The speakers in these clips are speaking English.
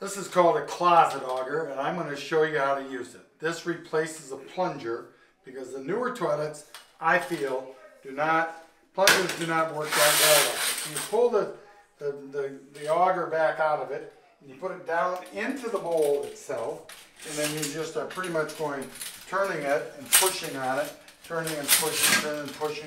This is called a closet auger, and I'm going to show you how to use it. This replaces a plunger because the newer toilets, I feel, plungers do not work that well. You pull the auger back out of it, and you put it down into the bowl itself, and then you just are pretty much going, turning it and pushing on it, pushing it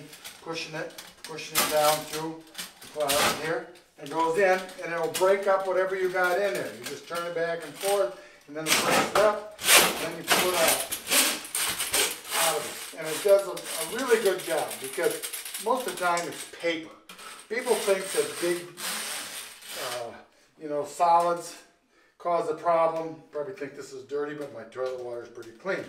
down through the closet here. It goes in, and it'll break up whatever you got in there. You just turn it back and forth, and then it breaks it up, and then you pull it out of it. And it does a really good job, because most of the time it's paper. People think that big, solids cause a problem. Probably think this is dirty, but my toilet water is pretty clean.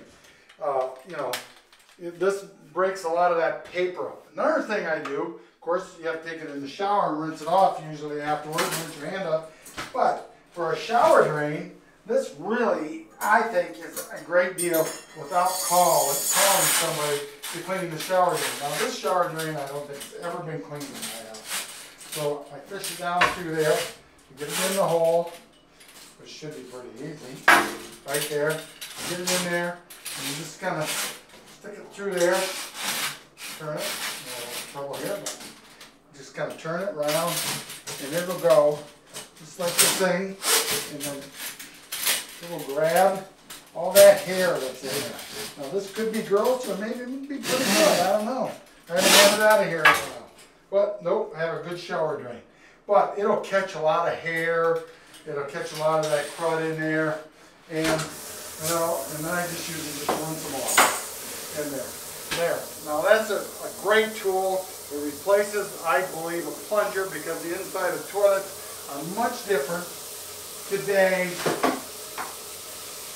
This breaks a lot of that paper up. Another thing I do, of course, you have to take it in the shower and rinse it off usually afterwards, rinse your hand off. But for a shower drain, this really, I think, is a great deal without calling somebody to clean the shower drain. Now this shower drain, I don't think it's ever been cleaned in my house. So I fish it down through there, get it in the hole, which should be pretty easy, right there. Get it in there, and you just kind of stick it through there, turn it, trouble here, but just kind of turn it around, and it'll go, just like this thing, and then it'll grab all that hair that's in there. Now this could be gross, or maybe it would be pretty good, I don't know. I'm going to have it out of here in a while. But nope, I have a good shower drain. But it'll catch a lot of hair, it'll catch a lot of that crud in there, and then I just use it, just rinse them off. In there. Now that's a great tool. It replaces, I believe, a plunger because the inside of toilets are much different today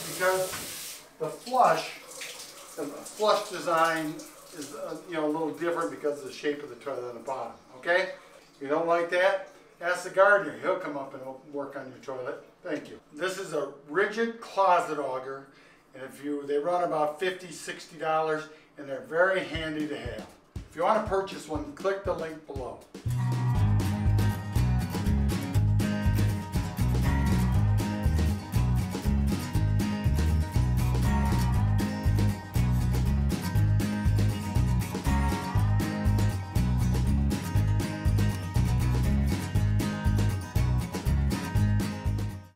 because the flush design is a little different because of the shape of the toilet on the bottom. Okay? If you don't like that, ask the gardener. He'll come up and work on your toilet. Thank you. This is a Ridgid closet auger. And they run about $50, $60, and they're very handy to have. If you want to purchase one, click the link below.